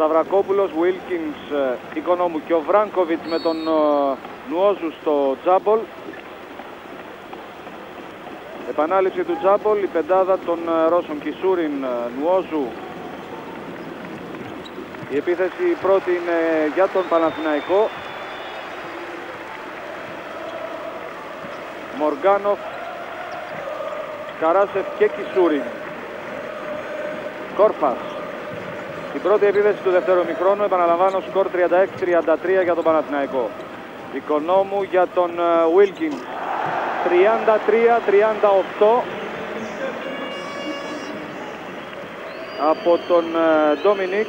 Σταυρακόπουλος, Wilkins, Οικονόμου και ο Βράνκοβιτς με τον Νουόζου στο Τζάμπολ. Επανάληψη του Τζάμπολ, η πεντάδα των Ρώσων, Κισούριν, Νουόζου. Η επίθεση πρώτη είναι για τον Παναθηναϊκό. Μοργκάνοφ, Καράσεφ και Κισούριν. Κόρφας. Την πρώτη επίθεση του δεύτερου ημιχρόνου, επαναλαμβάνω, σκορ 36-33 για τον Παναθηναϊκό. Οικονόμου για τον Wilkins. 33-38 από τον Dominic,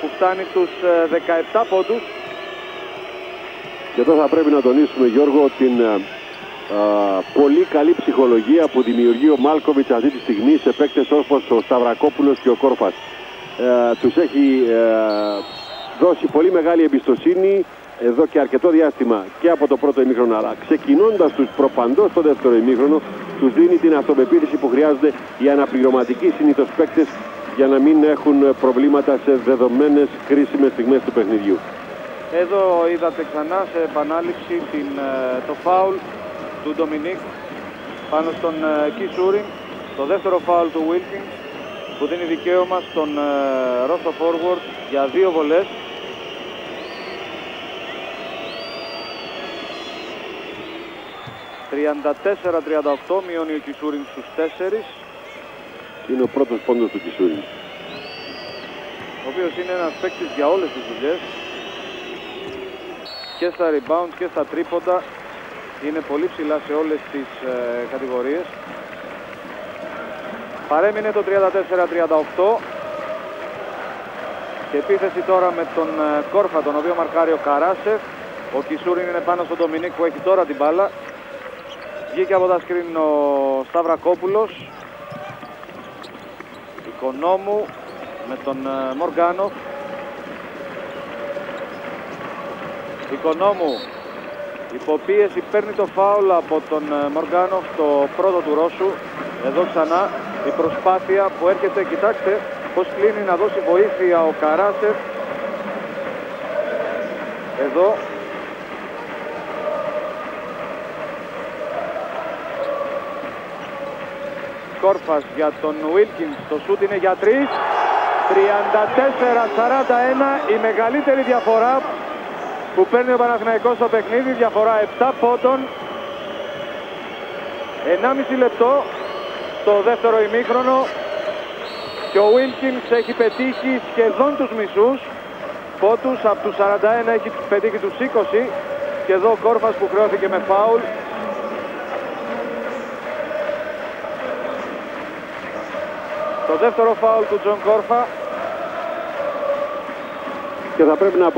που φτάνει στους 17 πόντους. Και εδώ θα πρέπει να τονίσουμε, Γιώργο, την πολύ καλή ψυχολογία που δημιουργεί ο Μάλκοβιτς αυτή τη στιγμή σε παίκτες όπως ο Σταυρακόπουλος και ο Κόρφας. Τους έχει δώσει πολύ μεγάλη εμπιστοσύνη εδώ και αρκετό διάστημα, και από το πρώτο ημίχρονο, αλλά ξεκινώντας τους προπαντός στο δεύτερο ημίχρονο, τους δίνει την αυτοπεποίθηση που χρειάζονται οι αναπληρωματικοί συνήθως παίκτες για να μην έχουν προβλήματα σε δεδομένες κρίσιμες στιγμές του παιχνιδιού. Εδώ είδατε ξανά σε επανάληψη το φάουλ του Dominic πάνω στον Κισούριν, το δεύτερο φάουλ του Wilkins που δίνει δικαίωμα στον Ρώσο forward για δύο βολές. «34-38», μειώνει ο Κισούριν στους 4. Είναι ο πρώτος πόντος του Κισούριν, ο οποίος είναι ένας παίκτης για όλες τις δουλειές, και στα rebound και στα τρίποντα. Είναι πολύ ψηλά σε όλες τις κατηγορίες. Παρέμεινε το 34-38 και επίθεση τώρα με τον Κόρφα, τον οποίο μαρκάρει ο Καράσεφ. Ο Κισούριν είναι πάνω στον Dominic που έχει τώρα την μπάλα. Βγήκε από τα σκριν ο Σταυρακόπουλος. Οικονόμου με τον Μοργκάνοφ. Οικονόμου υποπίεση, παίρνει το φάουλ από τον Μοργκάνοφ, το πρώτο του Ρώσου. Εδώ ξανά η προσπάθεια που έρχεται, κοιτάξτε πως κλείνει να δώσει βοήθεια ο Καράσεφ. Εδώ Κόρφας για τον Wilkins, το σούτ είναι για 3. 34-41 η μεγαλύτερη διαφορά που παίρνει ο Παναθηναϊκός στο παιχνίδι, διαφορά 7 πόντων. 1,5 λεπτό το δεύτερο ημίχρονο και ο Wilkins έχει πετύχει σχεδόν τους μισούς πόντους, από τους 41 έχει πετύχει τους 20, και εδώ ο Κόρφας που χρεώθηκε με φάουλ. Το δεύτερο φάουλ του Τζον Κόρφα. Και θα πρέπει να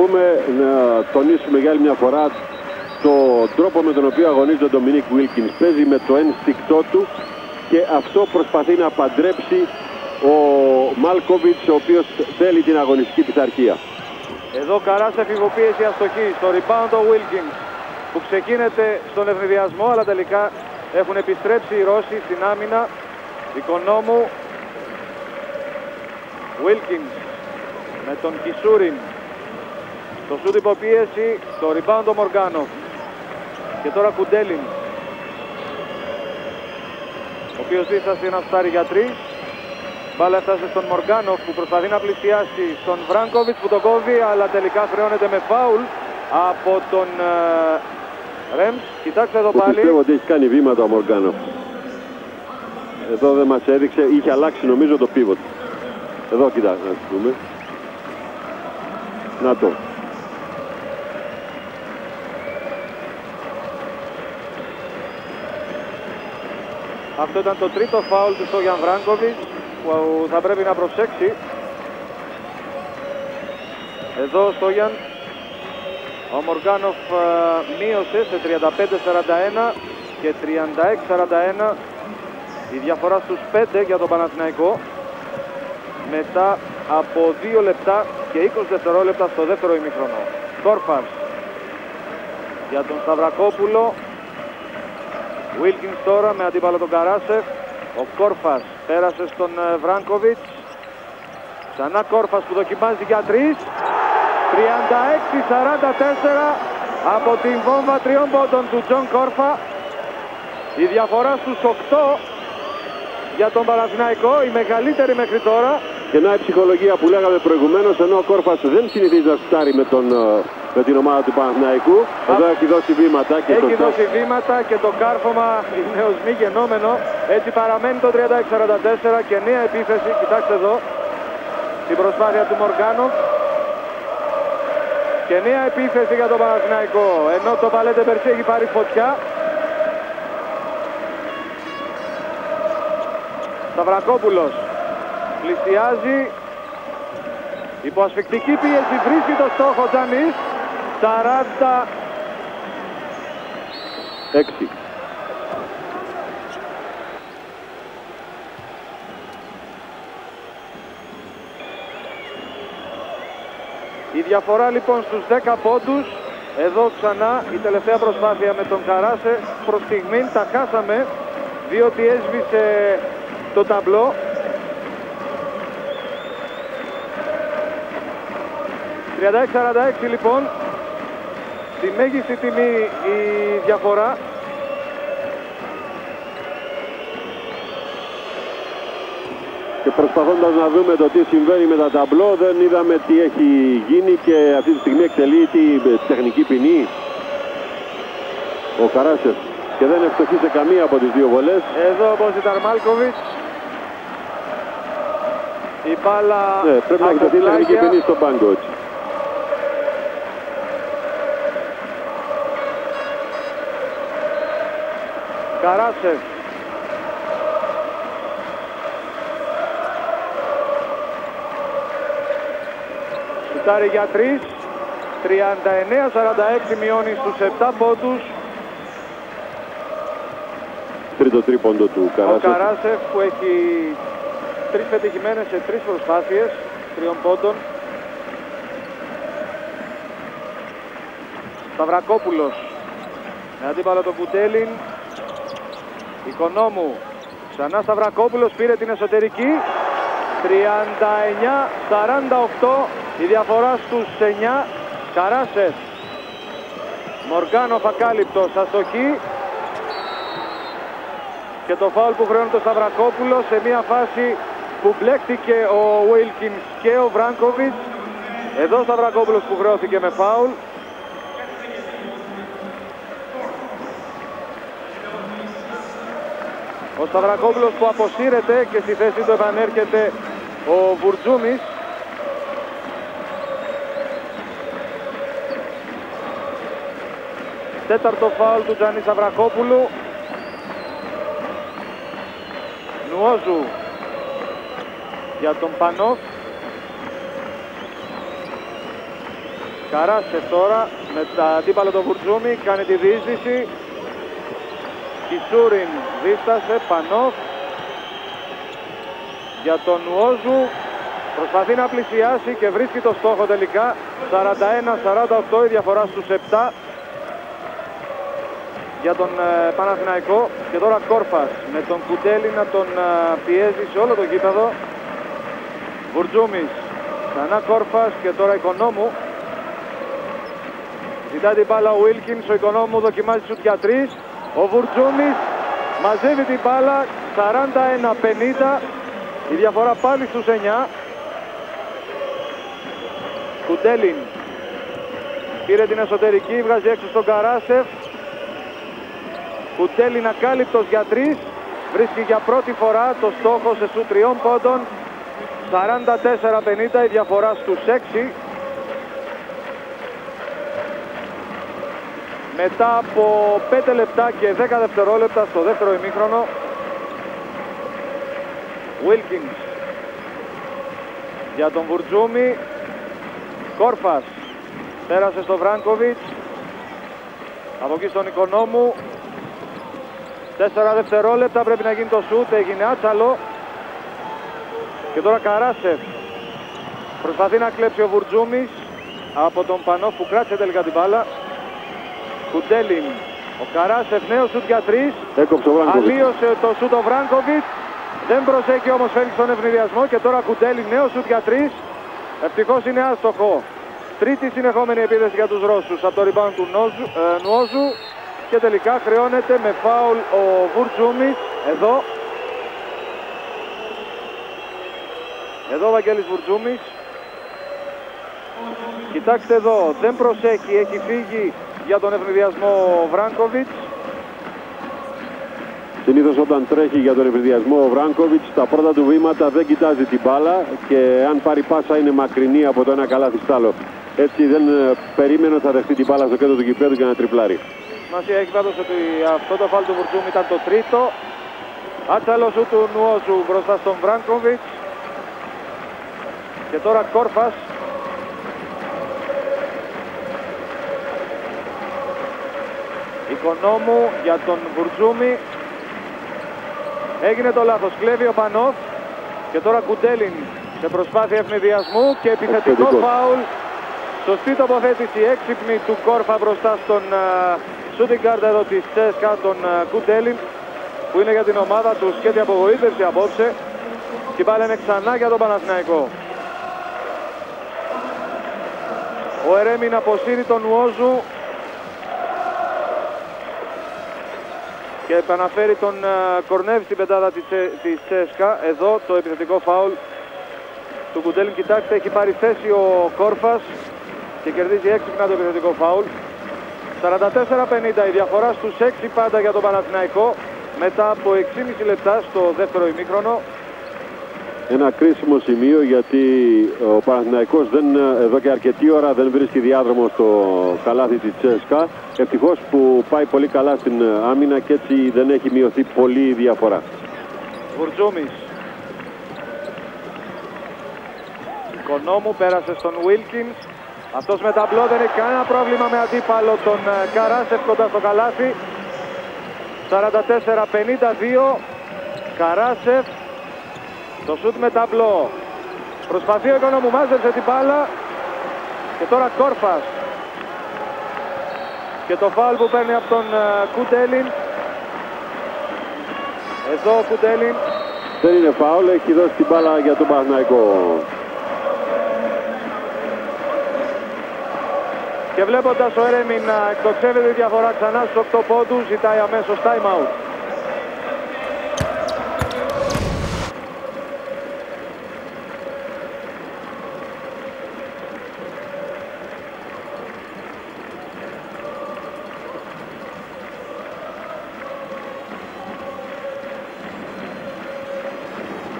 τονίσουμε για άλλη μια φορά τον τρόπο με τον οποίο αγωνίζεται ο Dominic Wilkins. Παίζει με το ένστικτό του και αυτό προσπαθεί να παντρέψει ο Μάλκοβιτς, ο οποίος θέλει την αγωνιστική πειθαρχία. Εδώ Καράσεφ, υποπίεση, αστοχή. Στο rebound ο Wilkins που ξεκίνεται στον ευνηδιασμό, αλλά τελικά έχουν επιστρέψει οι Ρώσοι στην άμυνα. Οικονόμου, Wilkins με τον Κισούριν, το σούτ υποπίεση, το rebound ο Μοργκάνοφ, και τώρα Kudelin, ο οποίος δίστασε να φτάρει για 3. Μπάλα έφτασε στον Μοργκάνοφ που προσπαθεί να πλησιάσει στον Βράνκοβιτς που τον κόβει, αλλά τελικά χρεώνεται με φάουλ από τον Ρέμς. Κοιτάξτε εδώ πάλι. Πιστεύω ότι έχει κάνει βήματα ο Μοργκάνοφ. Εδώ δεν μας έδειξε, είχε αλλάξει νομίζω το pivot. Εδώ κοιτάξτε να δούμε. Να το. Αυτό ήταν το τρίτο φάουλ του Στόγιαν Βράνκοβιτς που θα πρέπει να προσέξει. Εδώ ο Στόγιαν. Ο Μοργκάνοφ μείωσε σε 35-41 και 36-41 η διαφορά στους 5 για τον Παναθηναϊκό. Μετά από 2 λεπτά και 20 δευτερόλεπτα στο δεύτερο ημίχρονο. Κόρφας για τον Σταυρακόπουλο. Wilkins τώρα με αντίπαλο τον Καράσεφ. Ο Κόρφας πέρασε στον Βράνκοβιτς. Ξανά Κόρφας που δοκιμάζει για 3. 36-44 από την βόμβα τριών πόντων του Τζον Κόρφα. Η διαφορά στους 8 για τον Παναθηναϊκό, η μεγαλύτερη μέχρι τώρα. Γεννάει ψυχολογία που λέγαμε προηγουμένως, ενώ ο Κόρφας δεν συνηθίζει να σουτάρει με την ομάδα του Παναθηναϊκού. Εδώ έχει δώσει βήματα και έχει το... δώσει βήματα και το κάρφωμα είναι ως μη γενόμενο. Έτσι παραμένει το 36-44 και νέα επίθεση. Κοιτάξτε εδώ την προσπάθεια του Μοργκάνοφ. Και νέα επίθεση για τον Παναθηναϊκό, ενώ το Palais de Bercy έχει πάρει φωτιά. Σταυρακόπουλος πλησιάζει, υπό ασφυκτική πίεση βρίσκει το στόχο Τζανής. 46. Η διαφορά λοιπόν στους 10 πόντους. Εδώ ξανά η τελευταία προσπάθεια με τον Καράσεφ. Προς στιγμή τα χάσαμε διότι έσβησε το ταμπλό. 36-46 λοιπόν, τη μέγιστη τιμή η διαφορά. Και προσπαθώντας να δούμε το τι συμβαίνει με τα ταμπλό, δεν είδαμε τι έχει γίνει και αυτή τη στιγμή εκτελεί τη τεχνική ποινή ο Καράσεφ και δεν ευστοχεί σε καμία από τις δύο βολές. Εδώ όπως ήταν Μάλκοβιτς, η μπάλα πρέπει να εκτεθεί τεχνική ποινή στον πάγκο. Καράσεφ σουτάρει για 3. 39-46, μειώνει στους 7 πόντους. Τρίτο τρίποντο του Καράσεφ. Ο Καράσεφ που έχει 3 πετυχημένες σε 3 προσπάθειες 3 πόντων. Σταυρακόπουλος με αντίπαλο τον Kudelin. Οικονόμου, ξανά Σταυρακόπουλος, πήρε την εσωτερική. 39-48, η διαφορά στους 9. Καράσεφ, Μοργκάνοφ ακάλυπτος, αστοχή. Και το φάουλ που χρεώνει το Σταυρακόπουλο σε μια φάση που μπλέκτηκε ο Wilkins και ο Βράνκοβιτς. Εδώ Σταυρακόπουλος που χρεώθηκε με φάουλ. Ο Σταυρακόπουλος που αποσύρεται και στη θέση του επανέρχεται ο Vourtzoumis. Τέταρτο φάουλ του Τζάνι Σταυρακόπουλου. Νουόζου για τον Πанов. Καράσεφ τώρα με τα αντίπαλο τον Vourtzoumis, κάνει τη διείσδυση. Κισούριν δίστασε, Pанов για τον Νουόζου, προσπαθεί να πλησιάσει και βρίσκει το στόχο τελικά. 41-48, η διαφορά στους 7 για τον Παναθηναϊκό. Και τώρα Κόρφας με τον Kudelin να τον πιέζει σε όλο το γήπεδο. Vourtzoumis, ξανά Κόρφας και τώρα Οικονόμου. Ζητάει την μπάλα ο Wilkins, ο Οικονόμου δοκιμάζει σουτ για 3. Ο Vourtzoumis μαζεύει την μπάλα. 41-50, η διαφορά πάλι στους 9. Kudelin πήρε την εσωτερική, βγάζει έξω στον Καράσεφ. Kudelin ακάλυπτος για 3, βρίσκει για πρώτη φορά το στόχο σε σου 3 πόντων. 44-50, η διαφορά στους 6. Μετά από 5 λεπτά και 10 δευτερόλεπτα στο δεύτερο ημίχρονο. Wilkins για τον Vourtzoumis. Κόρφας πέρασε στο Βράνκοβιτς, από εκεί στον Οικονόμου. 4 δευτερόλεπτα πρέπει να γίνει το σούτ, έγινε άτσαλο. Και τώρα Καράσεφ προσπαθεί να κλέψει ο Vourtzoumis από τον Pанов που κράτησε τελικά την μπάλα. Kudelin, ο Καράσεφ, νέο σουτ για 3. Αλίωσε το σουτ ο Βράνκοβιτς. Δεν προσέχει όμως φέλει στον ευνηδιασμό και τώρα Κουντέλιν νέο σουτ για 3. Ευτυχώς είναι άστοχο. Τρίτη συνεχόμενη επίθεση για τους Ρώσους από το rebound του Νουόζου και τελικά χρεώνεται με φάουλ ο Vourtzoumis. Εδώ ο Βαγγέλης Vourtzoumis. Κοιτάξτε εδώ, δεν προσέχει, έχει φύγει για τον ευνηδιασμό Βράνκοβιτς. Συνήθως όταν τρέχει για τον ευνηδιασμό ο Βράνκοβιτς, τα πρώτα του βήματα δεν κοιτάζει την μπάλα και αν πάρει πάσα είναι μακρινή από το ένα καλάθι στ' άλλο. Έτσι δεν περίμενε ότι θα δεχτεί την μπάλα στο κέντρο του γηπέδου και να τριπλάρει. Σημασία έχει πάντως ότι αυτό το φάουλ του Vourtzoumis ήταν το τρίτο. Άτσαλο σου του Νουόζου μπροστά στον Βράνκοβιτς. Και τώρα Κόρφας. Οικονόμου για τον Vourtzoumis. Έγινε το λάθος, κλέβει ο Πανόφ και τώρα Κουντέλιν σε προσπάθεια ευνηδιασμού και επιθετικό φάουλ. Σωστή τοποθέτηση έξυπνη του Κόρφα μπροστά στον shooting guard εδώ της CSKA, τον Κουντέλιν, που είναι για την ομάδα του σχέδιο απογοήτευση απόψε. Και πάλι είναι ξανά για τον Παναθηναϊκό. Ο Eremin αποσύρει τον Νουόζου και επαναφέρει τον Kornev στην πεντάδα της CSKA. Εδώ το επιθετικό φάουλ του Kudelin. Κοιτάξτε, έχει πάρει θέση ο Κόρφας και κερδίζει έξυπνα το επιθετικό φάουλ. 44-50 η διαφορά στους 6 πάντα για τον Παναθηναϊκό μετά από 6,5 λεπτά στο δεύτερο ημίχρονο. Ένα κρίσιμο σημείο, γιατί ο Παναθηναϊκός εδώ και αρκετή ώρα δεν βρίσκει διάδρομο στο καλάθι της CSKA. Ευτυχώς που πάει πολύ καλά στην άμυνα και έτσι δεν έχει μειωθεί πολύ η διαφορά. Vourtzoumis. Οικονόμου πέρασε στον Wilkins. Αυτός με ταμπλό δεν έχει κανένα πρόβλημα με αντίπαλο τον Καράσεφ κοντά στο καλάθι. 44-52. Καράσεφ. Το σούτ με ταμπλό. Προσπαθεί ο Οικονόμου, μάζεψε την μπάλα. Και τώρα Κόρφας. Και το φάουλ που παίρνει από τον Κουντέλιν. Εδώ ο Κουντέλιν. Δεν είναι φάουλ, έχει δώσει την μπάλα για τον Παναθηναϊκό. Και βλέποντας ο Eremin να εκτοξεύεται τη διαφορά ξανά στους 8 πόντους, ζητάει αμέσως time out.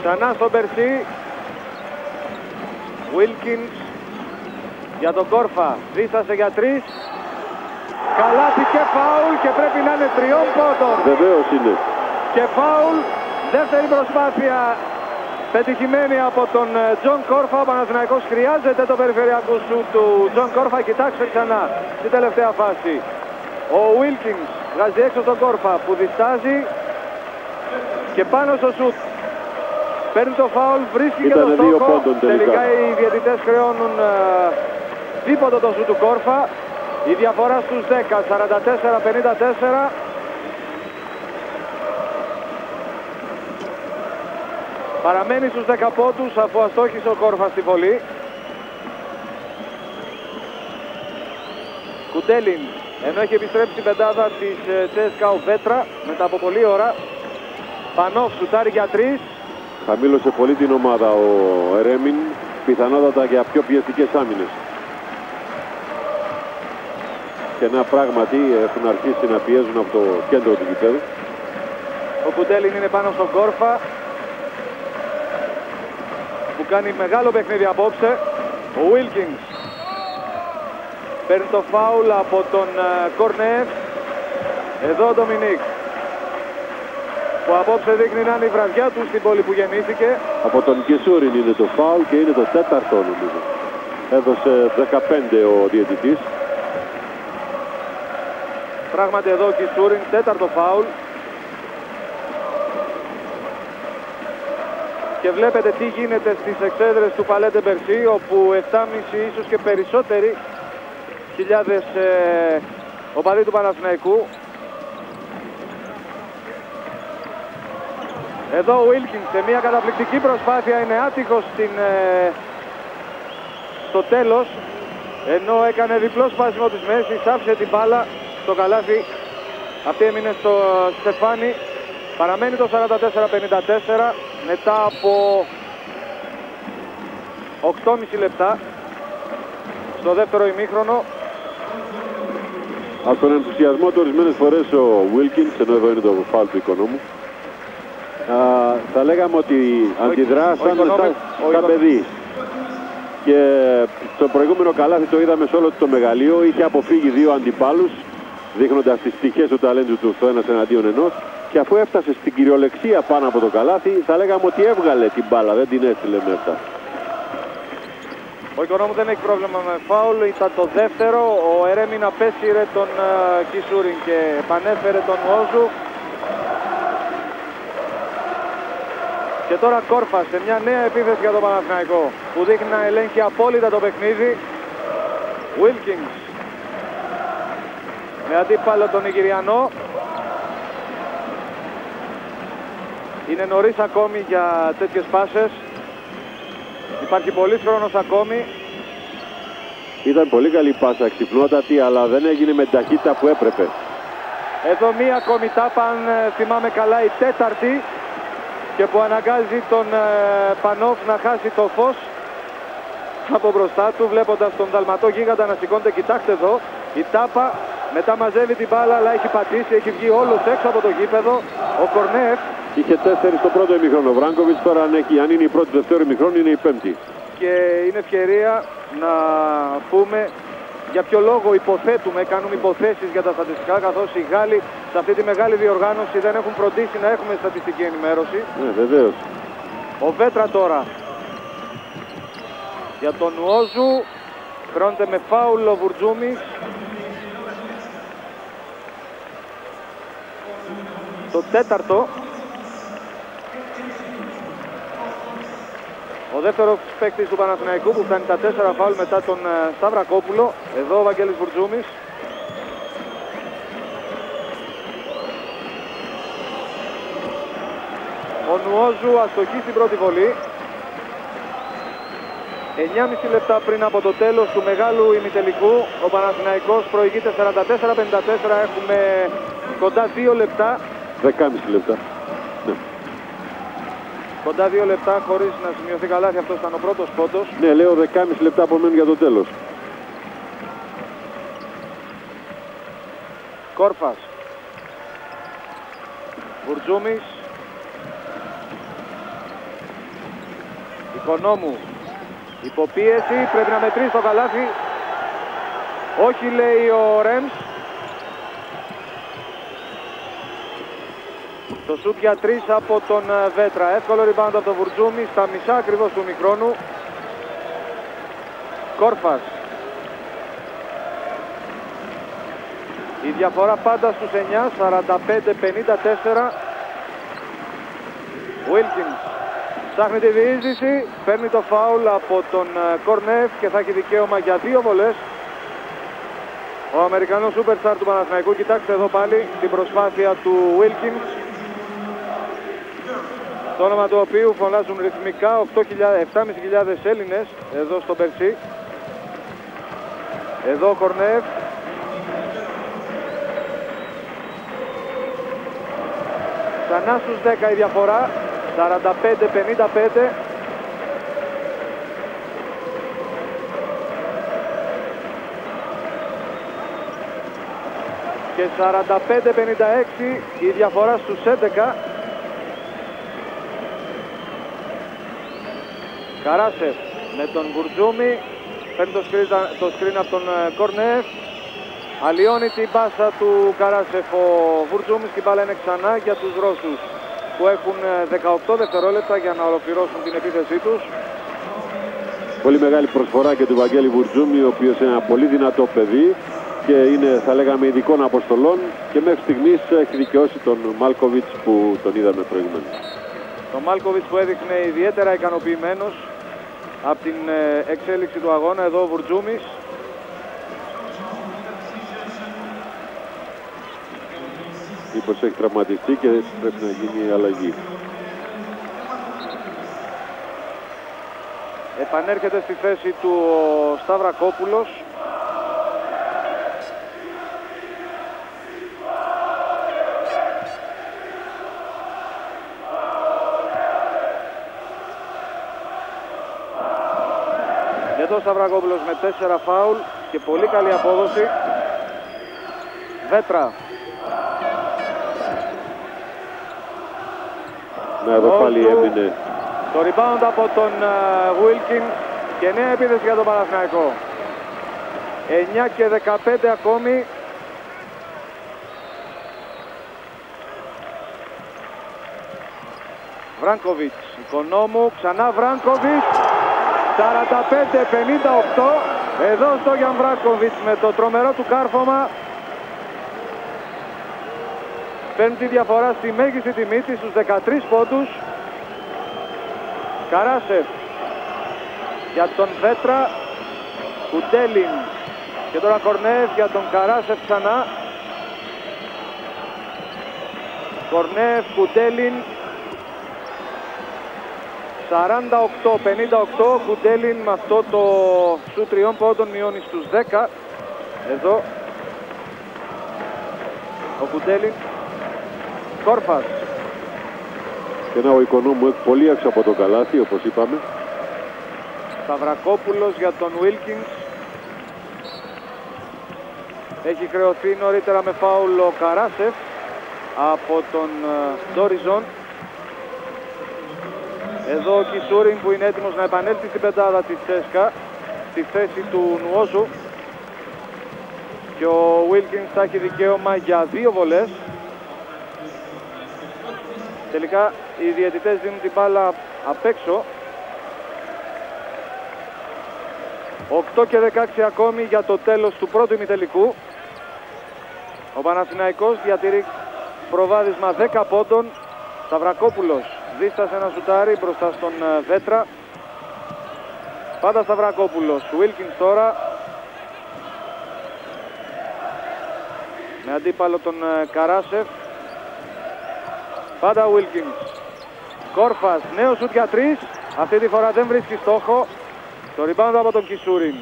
Ξανά στον Bercy, Wilkins για τον Κόρφα, δίστασε για 3, καλάθι και φάουλ και πρέπει να είναι 3 πόντων. Βεβαίως είναι. Και φάουλ, δεύτερη προσπάθεια πετυχημένη από τον Τζον Κόρφα. Ο Παναθηναϊκός χρειάζεται το περιφερειακό σου του Τζον Κόρφα. Κοιτάξτε ξανά την τελευταία φάση. Ο Wilkins βγάζει έξω τον Κόρφα που διστάζει και πάνω στο σουτ. Παίρνει το φάουλ, βρίσκει και το στόχο. Τελικά οι διαιτητές χρεώνουν τίποτα το σου του Κόρφα. Η διαφορά στους 10, 44-54. Παραμένει στους 10 πόντους αφού αστόχησε ο Κόρφα στη βολή. Κουντέλιν, ενώ έχει επιστρέψει η πεντάδα της CSKA ο Ветра μετά από πολλή ώρα. Πανόφ σουτάρει για 3. Χαμήλωσε πολύ την ομάδα ο Eremin, πιθανότατα για πιο πιεστικές άμυνες. Και να πράγματι έχουν αρχίσει να πιέζουν από το κέντρο του γηπέδου. Ο Κουντέλιν είναι πάνω στον Κόρφα που κάνει μεγάλο παιχνίδι απόψε. Ο Wilkins παίρνει το φάουλ από τον Kornev. Εδώ ο Dominic, που απόψε δείχνει να είναι η βραδιά του στην πόλη που γεννήθηκε. Από τον Κισούριν είναι το φάουλ και είναι το τέταρτο νομίζω. Έδωσε 15 ο διαιτητής. Πράγματι εδώ ο Κισούριν, τέταρτο φάουλ. Και βλέπετε τι γίνεται στις εξέδρες του Palais de Bercy, όπου 7,5 ίσως και περισσότεροι χιλιάδες οπαδοί του Παναθηναϊκού Εδώ ο Wilkins σε μια καταπληκτική προσπάθεια είναι άτυχος στο τέλος, ενώ έκανε διπλό σπάσιμο της μέσης, άφησε την μπάλα στο καλάθι, αυτή έμεινε στο στεφάνι. Παραμένει το 44-54 μετά από 8,5 λεπτά στο δεύτερο ημίχρονο. Από τον ενθουσιασμό του ορισμένες φορές ο Wilkins, ενώ εδώ είναι το φάουλ του Οικονόμου, θα λέγαμε ότι αντιδρά σαν τα παιδί. Και το προηγούμενο καλάθι το είδαμε σε όλο το μεγαλείο, είχε αποφύγει δύο αντιπάλους, δείχνοντας τις τυχές του ταλέντου του στο ένας εναντίον ενός, και αφού έφτασε στην κυριολεξία πάνω από το καλάθι, θα λέγαμε ότι έβγαλε την μπάλα, δεν την έστειλε μέσα. Ο Οικονόμου δεν έχει πρόβλημα με φάουλ, ήταν το δεύτερο. Ο Eremin απέσυρε τον Κισούριν και επανέφερε τον Νουόζου. Και τώρα Κόρφας σε μια νέα επίθεση για τον Παναθηναϊκό, που δείχνει να ελέγχει απόλυτα το παιχνίδι. Wilkins με αντίπαλο τον Νιγηριανό. Είναι νωρίς ακόμη για τέτοιες πάσες. Υπάρχει πολύ χρόνος ακόμη. Ήταν πολύ καλή πάσα, ξυπνότατη, αλλά δεν έγινε με την ταχύτητα που έπρεπε. Εδώ μία ακόμη τάπα, αν θυμάμαι καλά, η τέταρτη, και που αναγκάζει τον Πανόφ να χάσει το φως από μπροστά του, βλέποντας τον δαλματό γίγαντα να σηκώνεται. Κοιτάξτε εδώ, η τάπα, μετά μαζεύει την μπάλα, αλλά έχει πατήσει, έχει βγει όλος έξω από το γήπεδο ο Kornev. Είχε 4 στο πρώτο ημιχρόνο ο Βράνκοβιτς, τώρα αν είναι η πρώτη του δεύτερου ημιχρόνου είναι η πέμπτη. Και είναι ευκαιρία να πούμε για ποιο λόγο υποθέτουμε, κάνουμε υποθέσεις για τα στατιστικά, καθώς οι Γάλλοι σε αυτή τη μεγάλη διοργάνωση δεν έχουν φροντίσει να έχουμε στατιστική ενημέρωση. Βεβαίως. Ο Ветра τώρα για τον Νουόζου, χρώνεται με φάουλ ο Vourtzoumis. Το τέταρτο. Ο δεύτερος παίκτης του Παναθηναϊκού που φτάνει τα 4 φάουλ μετά τον Σταυρακόπουλο. Εδώ ο Βαγγέλης Vourtzoumis. Ο Νουόζου αστοχεί στην πρώτη βολή. 9,5 λεπτά πριν από το τέλος του μεγάλου ημιτελικού ο Παναθηναϊκός προηγείται 44-54, έχουμε κοντά 2 λεπτά. 10,5 λεπτά. Κοντά 2 λεπτά χωρίς να σημειωθεί καλάθι, αυτός ήταν ο πρώτος πόντος. Ναι, λέω 10,5 λεπτά απομένουν για το τέλος. Κόρφας. Vourtzoumis. Οικονόμου. Υποπίεση, πρέπει να μετρήσει το καλάθι. Όχι, λέει ο Ρέμς. Το σουτ για 3 από τον Ветra. Εύκολο rebound από τον Vourtzoumis, στα μισά ακριβώς του μικρόνου. Κόρφας. Η διαφορά πάντα στους 9, 45-54. Wilkins ψάχνει τη διείσδυση, παίρνει το φάουλ από τον Kornev και θα έχει δικαίωμα για 2 βολές. Ο Αμερικανός superstar του Παναθηναϊκού, κοιτάξτε εδώ πάλι την προσπάθεια του Wilkins, το όνομα του οποίου φωνάζουν ρυθμικά 7.500 Έλληνες εδώ στο Bercy. Εδώ ο Kornev. Ξανά στους 10 η διαφορά, 45-55. Και 45-56 η διαφορά στους 11. Καράσεφ με τον Vourtzoumis, παίρνει το σκριν από τον Kornev, αλλοιώνει την πάσα του Καράσεφ ο Vourtzoumis και η μπάλα είναι ξανά για τους Ρώσους που έχουν 18 δευτερόλεπτα για να ολοκληρώσουν την επίθεσή τους. Πολύ μεγάλη προσφορά και του Βαγγέλη Vourtzoumis, ο οποίος είναι ένα πολύ δυνατό παιδί και είναι, θα λέγαμε, ειδικών αποστολών, και μέχρι στιγμής έχει δικαιώσει τον Μάλκοβιτς που τον είδαμε προηγουμένως. Το Μάλκοβιτς που έδειχνε ιδιαίτερα ικανοποιημένος από την εξέλιξη του αγώνα. Εδώ ο Vourtzoumis. Μήπως έχει τραυματιστεί και πρέπει να γίνει αλλαγή. Επανέρχεται στη θέση του ο Σταυρακόπουλος. Εδώ ο Σταυρακόπουλος με 4 φάουλ και πολύ καλή απόδοση. Ветра. Ναι, εδώ πάλι έμεινε. Το rebound από τον Wilkins και νέα επίθεση για τον Παναθηναϊκό. 9 και 15 ακόμη. Βράνκοβιτς, Οικονόμου, ξανά Βράνκοβιτς. 45-58. Εδώ στο Γιάν Βράνκοβιτς με το τρομερό του κάρφωμα. Παίρνει τη διαφορά στη μέγιστη τιμή της στους 13 πόντους. Καράσεφ για τον Ветра, Kudelin και τώρα Kornev για τον Καράσεφ ξανά. Kornev, Kudelin 48-58, Kudelin με αυτό το σου 3 πόντων μειώνει στους 10. Εδώ ο Kudelin, Κόρφας. Και να ο Οικονόμου πολύ έξω από το καλάθι, όπως είπαμε. Σταυρακόπουλος για τον Wilkins. Έχει χρεωθεί νωρίτερα με φάουλ ο Καράσεφ από τον Dorizo. Εδώ ο Κισούριν που είναι έτοιμος να επανέλθει στην πεντάδα της CSKA στη θέση του Νουόζου. Και ο Wilkins θα έχει δικαίωμα για 2 βολές. Τελικά οι διαιτητές δίνουν την μπάλα απ' έξω. 8 και 16 ακόμη για το τέλος του πρώτου ημιτελικού. Ο Παναθηναϊκός διατηρεί προβάδισμα 10 πόντων. Σταυρακόπουλος δίστασε ένα σουτάρι μπροστά στον Ветра. Πάντα Σταυρακόπουλος, Wilkins τώρα. Με αντίπαλο τον Καράσεφ. Πάντα Wilkins. Κόρφας, νέο σουτ για 3. Αυτή τη φορά δεν βρίσκει στόχο. Το rebound από τον Κισούριν.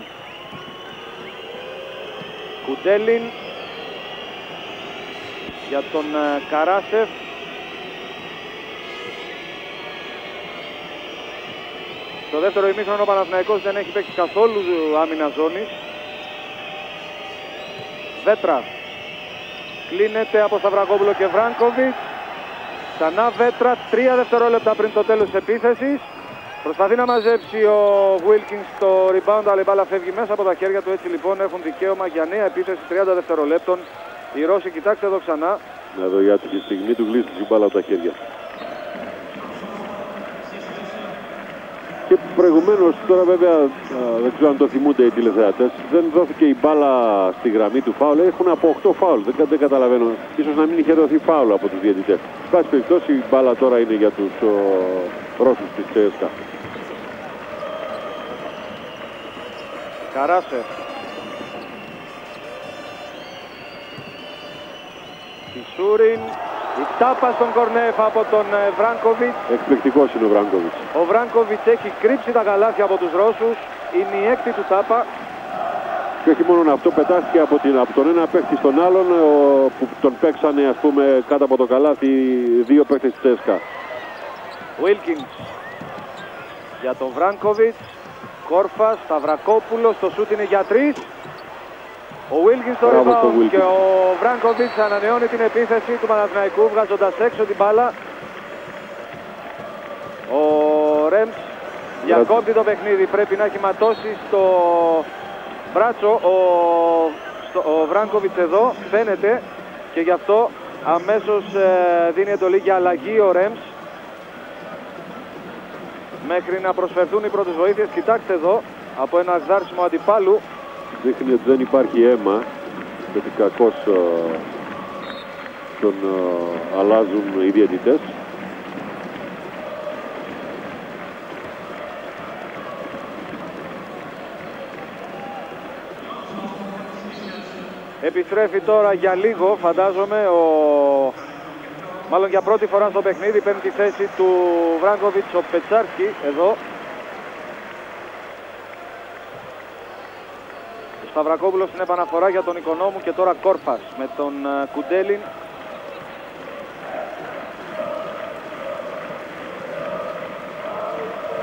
Kudelin για τον Καράσεφ. Στο δεύτερο ημίχρονο ο Παναθηναϊκός δεν έχει παίξει καθόλου άμυνα ζώνης. Ветра. Κλείνεται από Σταυρακόπουλο και Βράνκοβιτς. Ξανά Ветра, 3 δευτερόλεπτα πριν το τέλος της επίθεσης. Προσπαθεί να μαζέψει ο Wilkins το rebound, αλλά η μπάλα φεύγει μέσα από τα χέρια του. Έτσι λοιπόν έχουν δικαίωμα για νέα επίθεση 30 δευτερολέπτων. Οι Ρώσοι, κοιτάξτε εδώ ξανά. Να δω για τη στιγμή του γλίστησε η μπάλα από τα χέρια. Και προηγουμένως, τώρα βέβαια δεν ξέρω αν το θυμούνται οι τηλεθεατές, δεν δόθηκε η μπάλα στη γραμμή του φάουλ. Έχουν από 8 φάουλ, δεν καταλαβαίνω. Ίσως να μην είχε δοθεί φάουλ από τους διαιτητές. Εν πάση περιπτώσει, η μπάλα τώρα είναι για τους Ρώσους της CSKA. Καράσεφ. Κισούριν. Η τάπα στον Kornev από τον Βράνκοβιτς. Εκπληκτικός είναι ο Βράνκοβιτς. Ο Βράνκοβιτς έχει κρύψει τα γαλάθια από τους Ρώσους. Είναι η έκτη του τάπα. Και όχι μόνο αυτό, πετάστηκε από τον ένα παίχτη στον άλλον, που τον παίξανε ας πούμε κάτω από το καλάθι δύο παίχτες της CSKA. Wilkins για τον Βράνκοβιτς. Κόρφας, Σταυρακόπουλος, το σούτ είναι για 3. Ο Wilkins το rebound και ο Βράνκοβιτς ανανεώνει την επίθεση του Παναθηναϊκού βγάζοντας έξω την μπάλα. Ο Ρέμς διακόπτει το παιχνίδι, πρέπει να έχει ματώσει στο μπράτσο ο Βράνκοβιτς εδώ, φαίνεται, και γι' αυτό αμέσως δίνει εντολή για αλλαγή ο Ρέμς μέχρι να προσφερθούν οι πρώτες βοήθειες. Κοιτάξτε εδώ από ένα δάρσιμο αντιπάλου. Δείχνει ότι δεν υπάρχει αίμα, γιατί κακώς τον αλλάζουν οι διαιτητές. Επιστρέφει τώρα για λίγο, φαντάζομαι, μάλλον για πρώτη φορά στο παιχνίδι, παίρνει τη θέση του Βράνκοβιτς ο Petšarski εδώ. Σταυρακόπουλος στην επαναφορά για τον Οικονόμου και τώρα Κόρφας με τον Kudelin.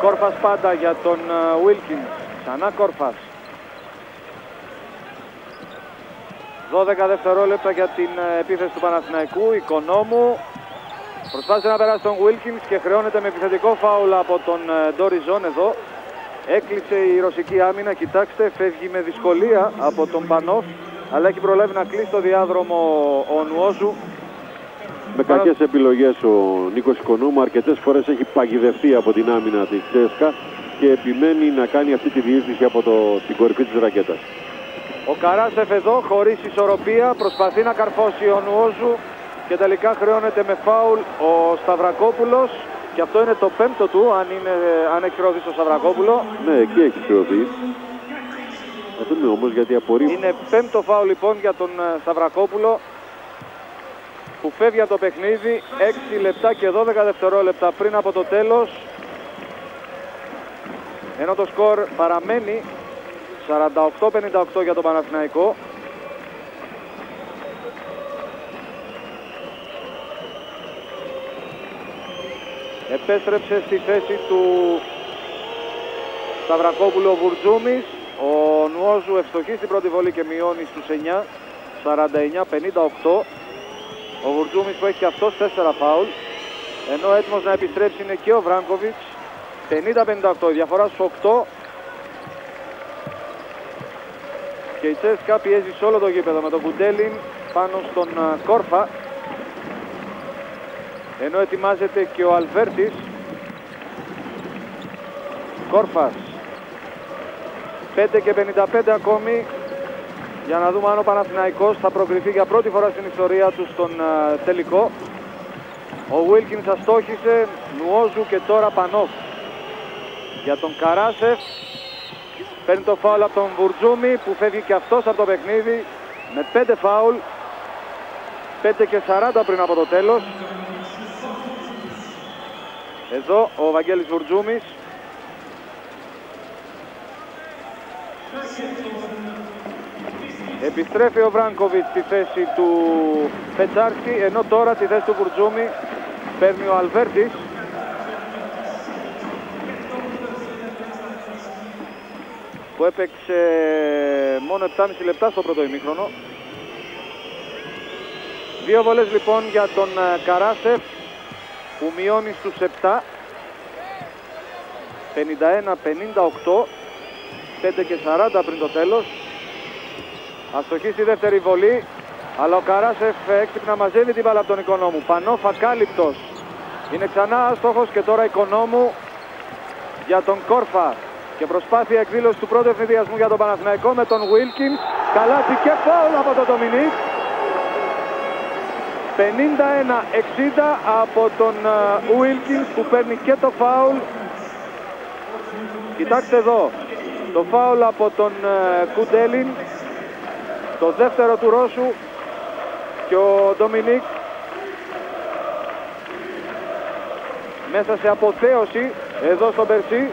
Κόρφας πάντα για τον Wilkins. Ξανά Κόρφας. 12 δευτερόλεπτα για την επίθεση του Παναθηναϊκού. Οικονόμου προσπάθησε να περάσει τον Wilkins και χρεώνεται με επιθετικό φάουλ από τον Dorizo εδώ. Έκλεισε η ρωσική άμυνα, κοιτάξτε, φεύγει με δυσκολία από τον Πанов, αλλά έχει προλάβει να κλείσει το διάδρομο ο Νουόζου. Με κακές επιλογές ο Νίκος Οικονόμου, αρκετές φορές έχει παγιδευτεί από την άμυνα της CSKA και επιμένει να κάνει αυτή τη διείσδυση από την κορυφή της ρακέτας. Ο Καράσεφ εδώ χωρίς ισορροπία, προσπαθεί να καρφώσει ο Νουόζου και τελικά χρεώνεται με φάουλ ο Σταυρακόπουλος. Και αυτό είναι το πέμπτο του, αν έχει χρεωθεί στο Σταυρακόπουλο. Ναι, εκεί έχει χρεωθεί. Θα δούμε όμως γιατί απορρίβει. Είναι πέμπτο φάουλ λοιπόν για τον Σταυρακόπουλο που φεύγει από το παιχνίδι. 6 λεπτά και 12 δευτερόλεπτα πριν από το τέλος. Ενώ το σκορ παραμένει 48-58 για τον Παναθηναϊκό. Επέστρεψε στη θέση του Σταυρακόπουλου ο Vourtzoumis. Ο Νουόζου ευστοχεί στην πρώτη βολή και μειώνει στους 9, 49-58. Ο Vourtzoumis που έχει και αυτός 4 φάουλ. Ενώ έτοιμος να επιστρέψει είναι και ο Βράνκοβιτς. 50-58, διαφορά στους 8. Και η CSKA πιέζει σε όλο το γήπεδο με τον Kudelin πάνω στον Κόρφα. Ενώ ετοιμάζεται και ο Albertis. Κόρφας. 5 και 55 ακόμη για να δούμε αν ο Παναθηναϊκός θα προκριθεί για πρώτη φορά στην ιστορία του στον τελικό. Ο Wilkins αστόχησε, Νουόζου και τώρα Pанов. Για τον Καράσεφ παίρνει το φάουλ από τον Vourtzoumis που φεύγει και αυτός από το παιχνίδι με 5 φάουλ. 5 και 40 πριν από το τέλος. Εδώ ο Βαγγέλης Vourtzoumis. Επιστρέφει ο Βράνκοβιτς στη θέση του Petšarski, ενώ τώρα τη θέση του Vourtzoumis παίρνει ο Albertis. Που έπαιξε μόνο 7,5 λεπτά στο πρώτο ημίχρονο. Δύο βολές λοιπόν για τον Καράσεφ, που μειώνει στους 7, 51-58, 5 και 40 πριν το τέλος. Αστοχή στη δεύτερη βολή, αλλά ο Καράσεφ έξυπνα μαζεύει την μπάλα από τον Οικονόμου. Pанов ακάλυπτος, είναι ξανά άστοχος και τώρα Οικονόμου για τον Κόρφα. Και προσπάθεια εκδήλωση του πρώτου ευνηδιασμού για τον Παναθηναϊκό με τον Wilkins. Καλάθι και φάουλ από τον Dominic. 51-60 από τον Wilkins που παίρνει και το φάουλ. Κοιτάξτε εδώ, το φάουλ από τον Kudelin, το δεύτερο του Ρώσου, και ο Dominic μέσα σε αποθέωση εδώ στο Bercy.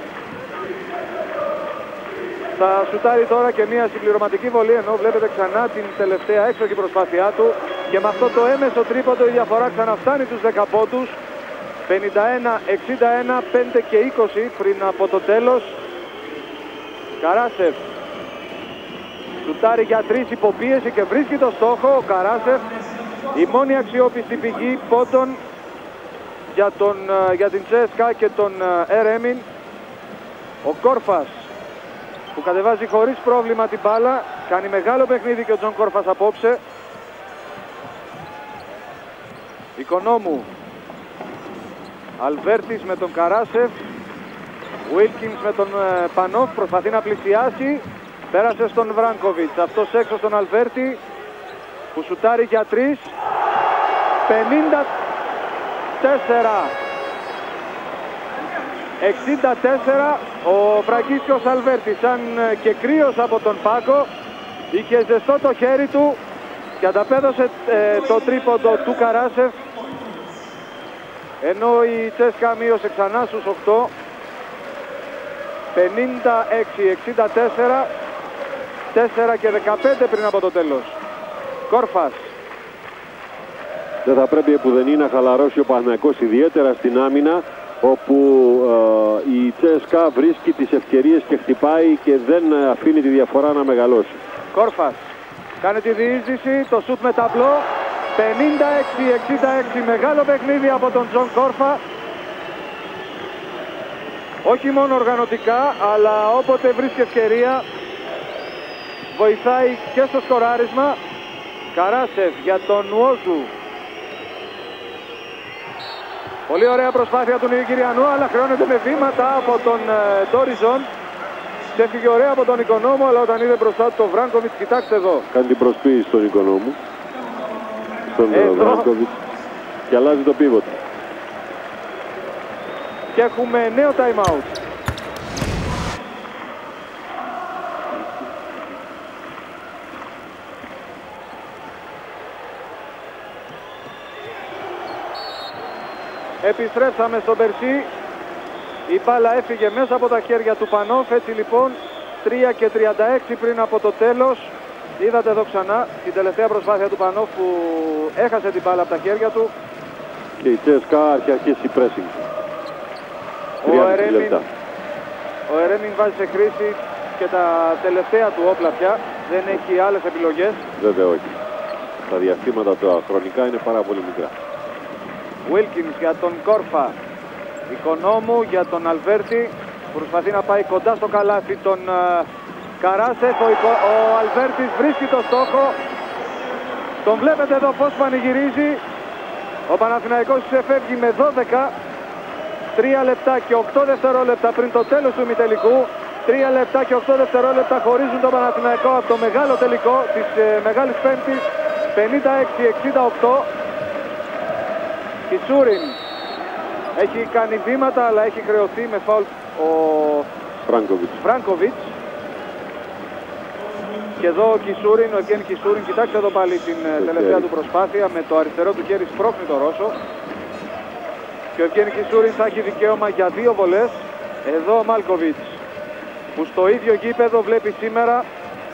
Θα σουτάρει τώρα και μια συμπληρωματική βολή, ενώ βλέπετε ξανά την τελευταία έξοχη προσπάθειά του. Και με αυτό το έμεσο τρίποντο η διαφορά ξαναφτάνει τους 10 πόντους. 51-61, 5 και 20 πριν από το τέλος. Καράσεφ σουτάρει για 3 υποπίεση και βρίσκει το στόχο ο Καράσεφ. Η μόνη αξιόπιστη πηγή πόντων για την CSKA και τον Eremin. Ο Κόρφας που κατεβάζει χωρίς πρόβλημα την μπάλα, κάνει μεγάλο παιχνίδι και ο Τζον Κόρφας απόψε. Οικονόμου, Albertis με τον Καράσεφ, Wilkins με τον Pанов, προσπαθεί να πλησιάσει, πέρασε στον Βράνκοβιτς, αυτός έξω στον Albertis που σουτάρει για 3, 54-64. Ο Φραγκίσκος Albertis, σαν και κρύος από τον πάγκο, είχε ζεστό το χέρι του και ανταπέδωσε το τρίποντο του Καράσεφ, ενώ η CSKA μείωσε ξανά στους 8, 56-64. 4 και 15 πριν από το τέλος. Κόρφας. Δεν θα πρέπει επουδενή να χαλαρώσει ο Παναθηναϊκός, ιδιαίτερα στην άμυνα, όπου η CSKA βρίσκει τις ευκαιρίες και χτυπάει και δεν αφήνει τη διαφορά να μεγαλώσει. Κόρφας κάνει τη διείσδυση, το σουτ με ταπλό, 56-66, μεγάλο παιχνίδι από τον Τζον Κόρφα. Όχι μόνο οργανωτικά, αλλά όποτε βρίσκει ευκαιρία βοηθάει και στο σκοράρισμα. Καράσεφ για τον Νουόζου. Πολύ ωραία προσπάθεια του Νιγηριανού, αλλά χρεώνεται με βήματα από τον Ντόριζον. Ξέφυγε ωραία από τον Οικονόμου, αλλά όταν είδε μπροστά του τον Βράνκοβιτς, κοιτάξτε εδώ. Κάνει την προσποίηση στον Οικονόμου, στον Βράνκοβιτς, και αλλάζει το πίβοτ. Και έχουμε νέο time out. Επιστρέψαμε στον Μπερσί. Η μπάλα έφυγε μέσα από τα χέρια του Πανόφ. Έτσι λοιπόν 3 και 36 πριν από το τέλος. Είδατε εδώ ξανά την τελευταία προσπάθεια του Πανόφ που έχασε την μπάλα από τα χέρια του. Και η CSKA αρχίσει pressing. Ο Ερέμιν βάζει σε χρήση και τα τελευταία του όπλα πια. Δεν έχει άλλες επιλογές. Βέβαια όχι. Τα διαστήματα τα χρονικά είναι πάρα πολύ μικρά. Wilkins για τον Κόρφα, Οικονόμου για τον Αλβέρτη, προσπαθεί να πάει κοντά στο καλάθι τον Καράσεφ, ο Αλβέρτης βρίσκει το στόχο, τον βλέπετε εδώ πως πανηγυρίζει, ο Παναθηναϊκός ξεφεύγει με 12, 3 λεπτά και 8 δευτερόλεπτα πριν το τέλος του ημιτελικού, 3 λεπτά και 8 δευτερόλεπτα χωρίζουν τον Παναθηναϊκό από το μεγάλο τελικό της Μεγάλης Πέμπτης, 56-68. Κισούριν έχει κάνει βήματα, αλλά έχει χρεωθεί με φάουλ ο Φράνκοβιτς. Και εδώ ο Κισούριν, ο Ευγένη Κισούριν, κοιτάξτε εδώ πάλι την τελευταία του προσπάθεια, με το αριστερό του χέρι σπρώχνει το Ρώσο. Και ο Ευγένη Κισούριν θα έχει δικαίωμα για δύο βολές. Εδώ ο Μάλκοβιτς, που στο ίδιο γήπεδο βλέπει σήμερα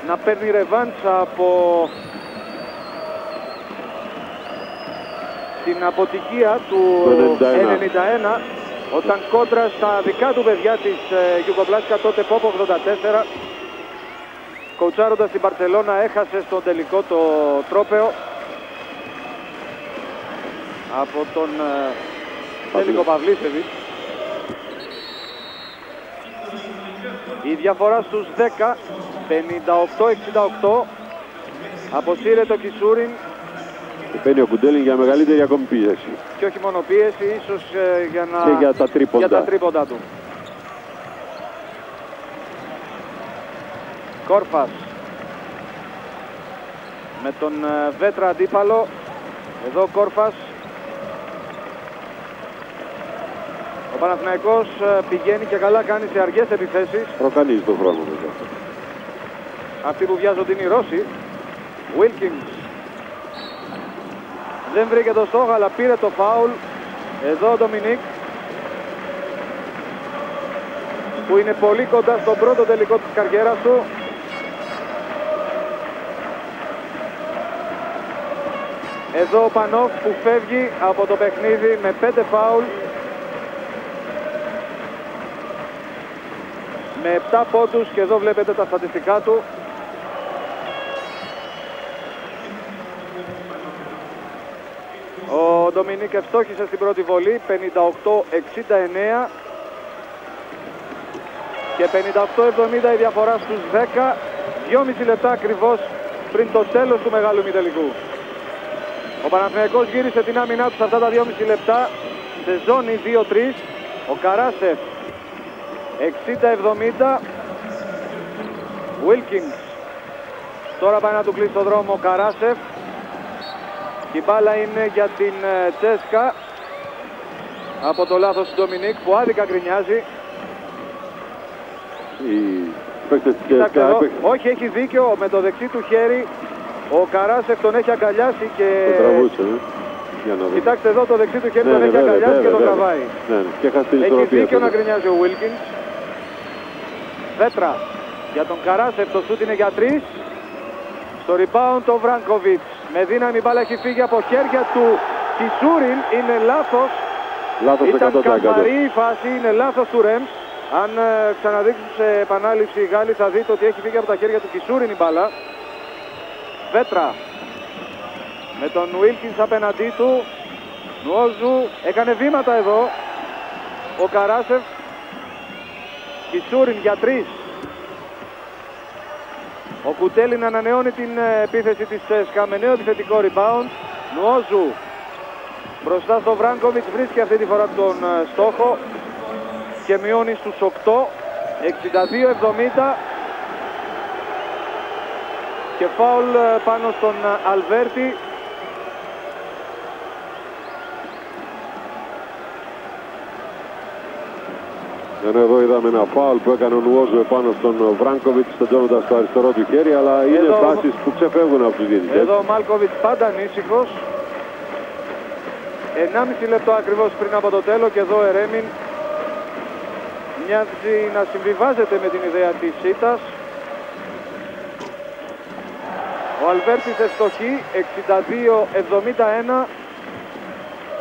να παίρνει ρεβάντσα από την αποτυχία του 91, όταν κόντρα στα δικά του παιδιά της Γιουγκοπλάσκα, τότε Πόπο 84, κοουτσάροντας την Μπαρσελόνα, έχασε στον τελικό το τρόπαιο από τον Τέλικο Παυλίσεβιτ. Η διαφορά στους 10, 58-68, αποσύρεται ο Κισούριν. Παίρνει ο Kudelin για μεγαλύτερη ακόμη πίεση. Και όχι μόνο πίεση, ίσως για τα τρίποντα του. Κόρφας. Με τον Ветра αντίπαλο. Εδώ Κόρφας. Ο Παναθηναϊκός πηγαίνει και καλά κάνει σε αργές επιθέσεις. Προκαλεί τον χρόνο. Αυτοί που βιάζονται είναι οι Ρώσοι. Wilkins. Δεν βρήκε το στόχο, αλλά πήρε το φάουλ. Εδώ ο Dominic, που είναι πολύ κοντά στον πρώτο τελικό της καριέρας του. Εδώ ο Pанов που φεύγει από το παιχνίδι με 5 φάουλ, με 7 πόντους, και εδώ βλέπετε τα στατιστικά του. Ο Dominic ευστόχησε στην πρώτη βολή, 58-69 και 58-70 η διαφορά στους 10, 2,5 λεπτά ακριβώς πριν το τέλος του μεγάλου ημιτελικού. Ο Παναθηναϊκός γύρισε την άμυνά του σε αυτά τα 2,5 λεπτά σε ζώνη 2-3. Ο Καράσεφ 60-70, Wilkins τώρα πάει να του κλείσει το δρόμο ο Καράσεφ. Η μπάλα είναι για την Τσέσκα από το λάθος του Dominic, που άδικα γκρινιάζει. Όχι, έχει δίκιο, με το δεξί του χέρι ο Καράσεφ τον έχει αγκαλιάσει και το τραβούσε, κοιτάξτε εδώ, το δεξί του χέρι τον έχει αγκαλιάσει και τον τραβάει. Έχει δίκιο να γκρινιάζει ο Wilkins. Ветра για τον Καράσεφ, το σούτ είναι για 3. Στο rebound ο Βράνκοβιτς, με δύναμη η μπάλα έχει φύγει από χέρια του Κισούριν, είναι λάθος. Λάθος 100%. Ήταν καθαρή η φάση, είναι λάθος του Ρεμς. Αν ξαναδείξουν σε επανάληψη οι Γάλλοι θα δείτε ότι έχει φύγει από τα χέρια του Κισούριν η μπάλα. Ветра με τον Wilkins απέναντί του. Νουόζου έκανε βήματα εδώ ο Καράσεφ. Κισούριν για 3. Ο Kudelin ανανεώνει την επίθεση της CSKA με νέο επιθετικό rebound. Νουόζου μπροστά στο Βράνκοβιτς, βρίσκει αυτή τη φορά τον στόχο και μειώνει στους 8, 62-70. Και φάουλ πάνω στον Αλβέρτη. Ενώ εδώ είδαμε ένα φάουλ που έκανε ο Νουόζου επάνω στον Βράνκοβιτς, στεντώνοντας το αριστερό του χέρι, αλλά είναι εδώ φάσεις που ξεφεύγουν από τους διαιτητές. Εδώ ο Μάλκοβιτς πάντα ανήσυχος. 1,5 λεπτό ακριβώς πριν από το τέλος και εδώ ο Eremin μοιάζει να συμβιβάζεται με την ιδέα της ήττας. Ο Albertis ευστοχεί 62-71.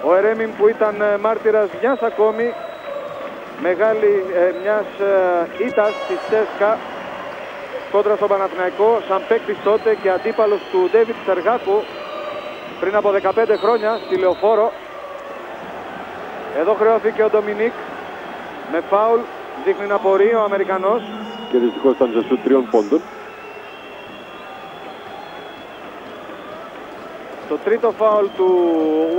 Ο Eremin που ήταν μάρτυρας μιας ακόμη μεγάλη ήττας της CSKA κόντρα στον Παναθηναϊκό, σαν παίκτης τότε και αντίπαλος του Ντέβιτ Σεργάκου πριν από 15 χρόνια στη Λεωφόρο. Εδώ χρεώθηκε ο Dominic με φάουλ, δείχνει να απορεί ο Αμερικανός και δυστυχώς ήταν σε σουτ 3 πόντων. Το τρίτο φάουλ του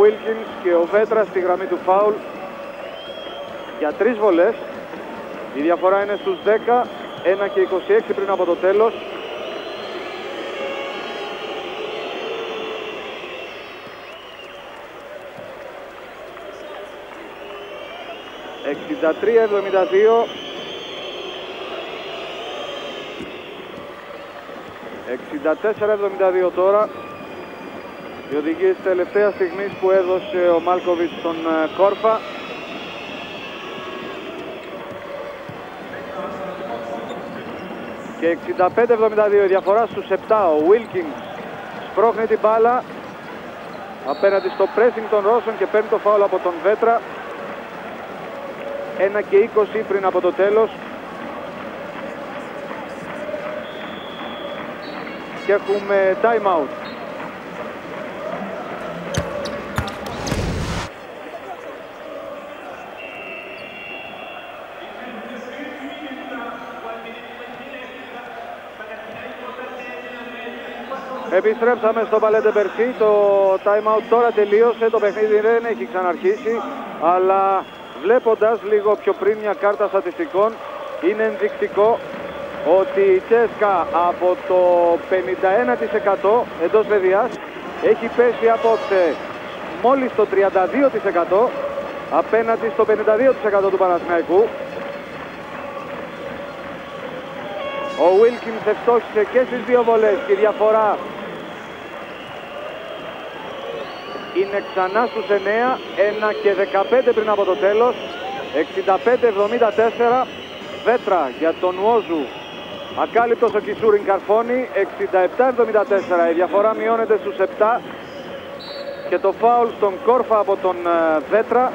Wilkins και ο Ветra στη γραμμή του φάουλ για 3 βολές. Η διαφορά είναι στους 10, 1 και 26 πριν από το τέλος. (63-72) 64-72 τώρα. Οι οδηγίες τελευταία στιγμής που έδωσε ο Μάλκοβιτς στον Κόρφα. Και 65-72 η διαφορά στους 7. Ο Wilkins σπρώχνει την μπάλα απέναντι στο pressing των Ρώσων και παίρνει το φάουλ από τον Ветra. 1 και 20 πριν από το τέλος. Και έχουμε time out. Επιστρέψαμε στο Palais de Bercy, το time out τώρα τελείωσε, το παιχνίδι δεν έχει ξαναρχίσει, αλλά βλέποντας λίγο πιο πριν μια κάρτα στατιστικών είναι ενδεικτικό ότι η CSKA από το 51% εντός παιδιάς έχει πέσει απόψε μόλις το 32% απέναντι στο 52% του Παναθηναϊκού. Ο Wilkins ευστόχησε και στις 2 βολές και η διαφορά είναι ξανά στους 9, 1 και 15 πριν από το τέλος. 65-74. Ветra για τον Νουόζου. Ακάλυπτος ο Κισούριν καρφώνει. 67-74. Η διαφορά μειώνεται στους 7. Και το φάουλ στον Κόρφα από τον Ветra.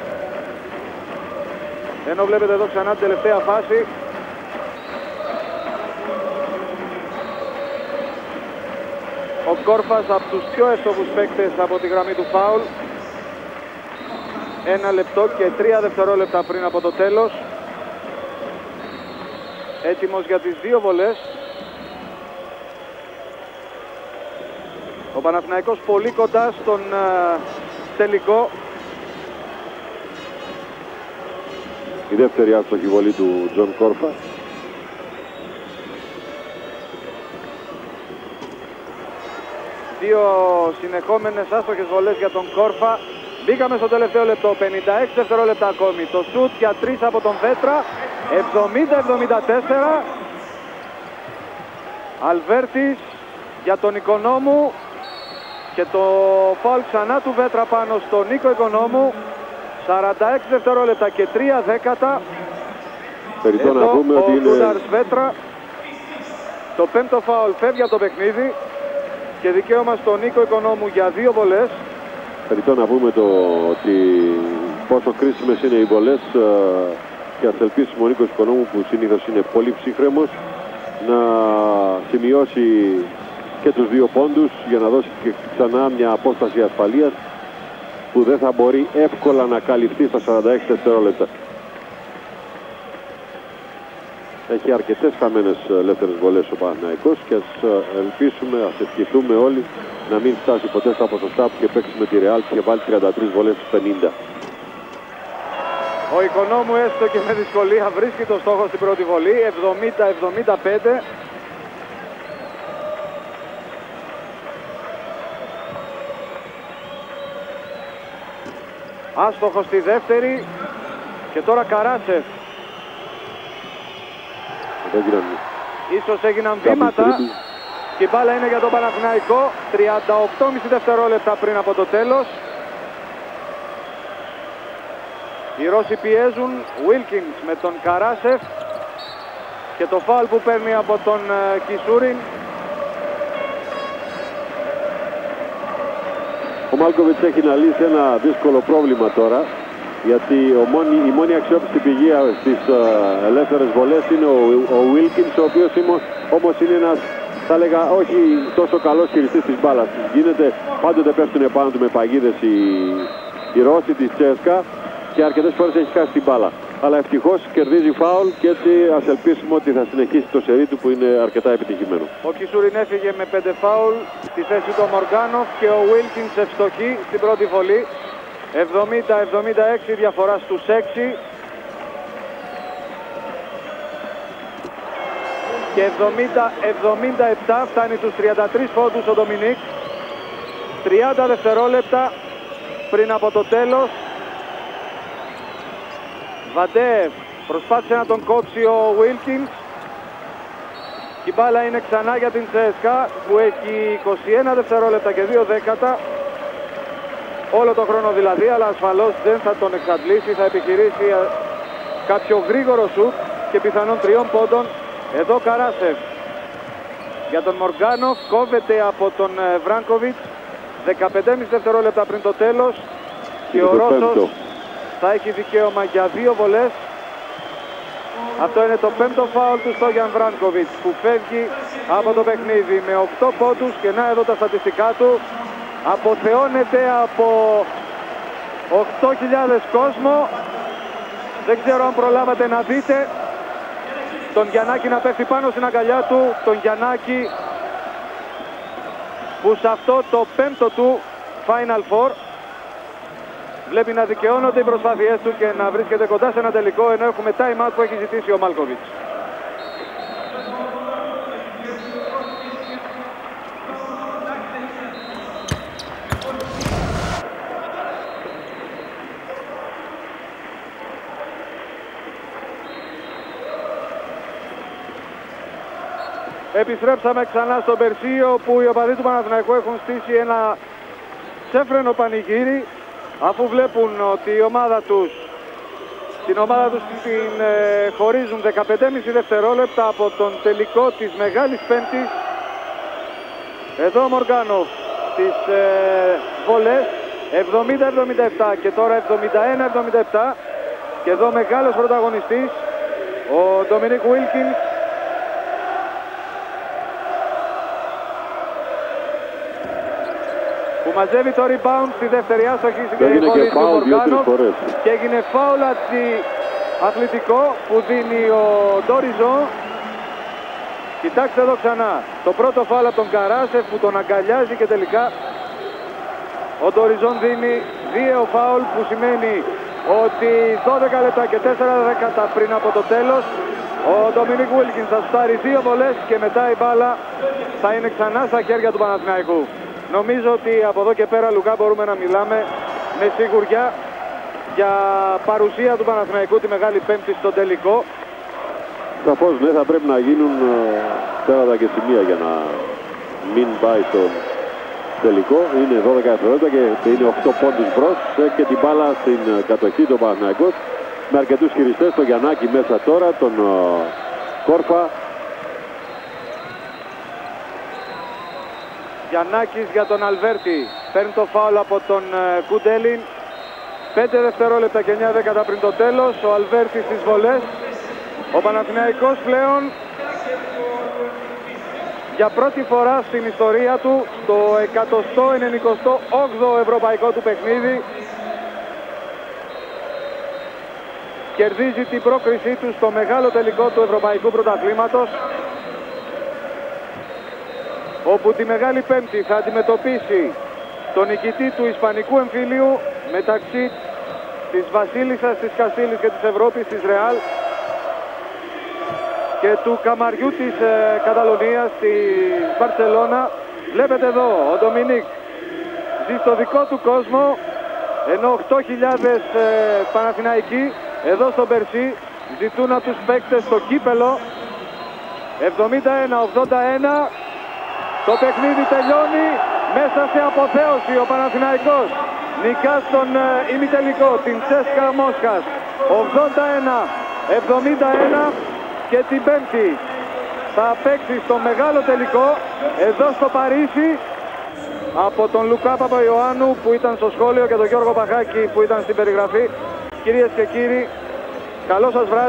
Ενώ βλέπετε εδώ ξανά την τελευταία φάση. Ο Κόρφας από τους πιο εύστοχους παίκτες από τη γραμμή του φάουλ. 1 λεπτό και 3 δευτερόλεπτα πριν από το τέλος. Έτοιμος για τις 2 βολές. Ο Παναθηναϊκός πολύ κοντά στον τελικό. Η δεύτερη άστοχη βολή του Τζον Κόρφα. Δύο συνεχόμενες άστοχες βολές για τον Κόρφα. Μπήκαμε στο τελευταίο λεπτό, 56 δευτερόλεπτα ακόμη. Το σουτ για 3 από τον Ветra, 70-74. Albertis για τον Οικονόμου και το φάουλ ξανά του Ветra πάνω στον Νίκο Οικονόμου. 46 δευτερόλεπτα και 3 δέκατα. Εδώ ο Κούταρς Ветra Το πέμπτο φάουλ φεύγει από το παιχνίδι και δικαίωμα στον Νίκο Οικονόμου για δύο βολές. Περιττό να πούμε ότι πόσο κρίσιμες είναι οι βολές και ας ελπίσουμε ο Νίκος Οικονόμου, που συνήθως είναι πολύ ψύχρεμος, να σημειώσει και τους δύο πόντους για να δώσει και ξανά μια απόσταση ασφαλείας που δεν θα μπορεί εύκολα να καλυφθεί στα 46 δευτερόλεπτα. Έχει αρκετές χαμένες ελεύθερες βολές ο Παναθηναϊκός και ας ελπίσουμε, ας ευχηθούμε όλοι να μην φτάσει ποτέ στα ποσοστά που είχε παίξει με τη Real και βάλει 33 βολές στους 50. Ο Οικονόμου έστω και με δυσκολία βρίσκει το στόχο στην πρώτη βολή, 70-75. Άστοχο στη δεύτερη και τώρα Καράσεφ. Ίσως έγιναν βήματα και η μπάλα είναι για τον Παναθηναϊκό. 38,5 δευτερόλεπτα πριν από το τέλος. Οι Ρώσοι πιέζουν. Wilkins με τον Καράσεφ και το φάουλ που παίρνει από τον Κισούριν. Ο Μάλκοβιτς έχει να λύσει ένα δύσκολο πρόβλημα τώρα, γιατί η μόνη αξιόπιστη πηγή στις ελεύθερες βολές είναι ο Wilkins, ο οποίος όμως είναι ένας, θα έλεγα, όχι τόσο καλός χειριστής της μπάλας. Γίνεται, πάντοτε πέφτουν επάνω του με παγίδες οι Ρώσοι της CSKA και αρκετές φορές έχει χάσει την μπάλα. Αλλά ευτυχώς κερδίζει φάουλ και έτσι ας ελπίσουμε ότι θα συνεχίσει το σερί του που είναι αρκετά επιτυχημένο. Ο Κισούριν έφυγε με 5 φάουλ, στη θέση του ο Μοργκάνοφ και ο Wilkins ευστοχή στην πρώτη βολή. 70-76 διαφορά στους 6 και 70-77 φτάνει τους 33 πόντους ο Dominic. 30 δευτερόλεπτα πριν από το τέλος. Βαντεύ προσπάθησε να τον κόψει ο Wilkins. Η μπάλα είναι ξανά για την CSKA που έχει 21 δευτερόλεπτα και 2 δέκατα. Όλο το χρόνο δηλαδή, αλλά ασφαλώς δεν θα τον εξαντλήσει, θα επιχειρήσει κάποιο γρήγορο σουτ και πιθανόν 3 πόντων. Εδώ Καράσεφ για τον Μοργκάνοφ, κόβεται από τον Βράνκοβιτς. 15,5 δευτερόλεπτα πριν το τέλος και ο Ρώσος θα έχει δικαίωμα για δύο βολές. Αυτό είναι το 5ο φάουλ του Στόγιαν Βράνκοβιτς που φεύγει από το παιχνίδι με 8 πόντους και να εδώ τα στατιστικά του. Αποθεώνεται από 8.000 κόσμο. Δεν ξέρω αν προλάβατε να δείτε τον Giannakis να πέφτει πάνω στην αγκαλιά του. Τον Giannakis που σε αυτό το 5ο του Final Four βλέπει να δικαιώνονται οι προσπάθειές του και να βρίσκεται κοντά σε ένα τελικό, ενώ έχουμε time out που έχει ζητήσει ο Μάλκοβιτς. Επιστρέψαμε ξανά στο Bercy, όπου οι οπαδοί του Παναθηναϊκού έχουν στήσει ένα ξέφρενο πανηγύρι αφού βλέπουν ότι η ομάδα τους, την χωρίζουν 15,5 δευτερόλεπτα από τον τελικό της Μεγάλης Πέμπτης. Εδώ ο Μοργκάνοφ στις βολές, 70-77 και τώρα 71-77 και εδώ μεγάλος πρωταγωνιστής ο Dominic Wilkins. Μαζεύει το rebound στη δεύτερη άστοχη συγκεκριμένη του Μοργκάνοφ και έγινε φάουλ αθλητικό που δίνει ο Dorizo. Κοιτάξτε εδώ ξανά το πρώτο φάουλ από τον Καράσεφ που τον αγκαλιάζει και τελικά ο Dorizo δίνει δύο φάουλ που σημαίνει ότι 12 λεπτά και 4 δεκατά πριν από το τέλος ο Dominic Wilkins θα στάρει δύο βολές και μετά η μπάλα θα είναι ξανά στα χέρια του Παναθηναϊκού. Νομίζω ότι από εδώ και πέρα, Λουκά, μπορούμε να μιλάμε με σιγουριά για παρουσία του Παναθηναϊκού τη Μεγάλη Πέμπτη στο τελικό. Σαφώς, ναι, θα πρέπει να γίνουν τέρατα και σημεία για να μην πάει στο τελικό. Είναι 12 δευτερόλεπτα και είναι 8 πόντους μπρος και την μπάλα στην κατοχή του Παναθηναϊκού με αρκετούς χειριστές, τον Giannakis μέσα τώρα, τον Κόρφα Giannakis για τον Albertis. Παίρνει το φάουλ από τον Kudelin. 5 δευτερόλεπτα και 9 δέκατα πριν το τέλος. Ο Albertis στις βολές. Ο Παναθηναϊκός πλέον για πρώτη φορά στην ιστορία του στο 198ο ευρωπαϊκό του παιχνίδι κερδίζει την πρόκρισή του στο μεγάλο τελικό του Ευρωπαϊκού Πρωταθλήματος, όπου τη Μεγάλη Πέμπτη θα αντιμετωπίσει τον νικητή του Ισπανικού εμφυλίου μεταξύ της Βασίλισσας, της Καστήλης και της Ευρώπης, της Real, και του Καμαριού της Καταλωνίας, στη Μπαρσελόνα. Βλέπετε εδώ, ο Dominic ζει στο δικό του κόσμο, ενώ 8.000 Παναθηναϊκοί εδώ στον Bercy ζητούν από τους παίκτες το κύπελο. 71-81, το παιχνίδι τελειώνει μέσα σε αποθέωση. Ο Παναθηναϊκός νικά στον ημιτελικό την CSKA Μόσχας 81-71 και την Πέμπτη θα παίξει στο μεγάλο τελικό εδώ στο Παρίσι. Από τον Λουκά Παπαϊωάννου που ήταν στο σχόλιο και τον Γιώργο Παχάκη που ήταν στην περιγραφή, κυρίες και κύριοι, καλό σας βράδυ.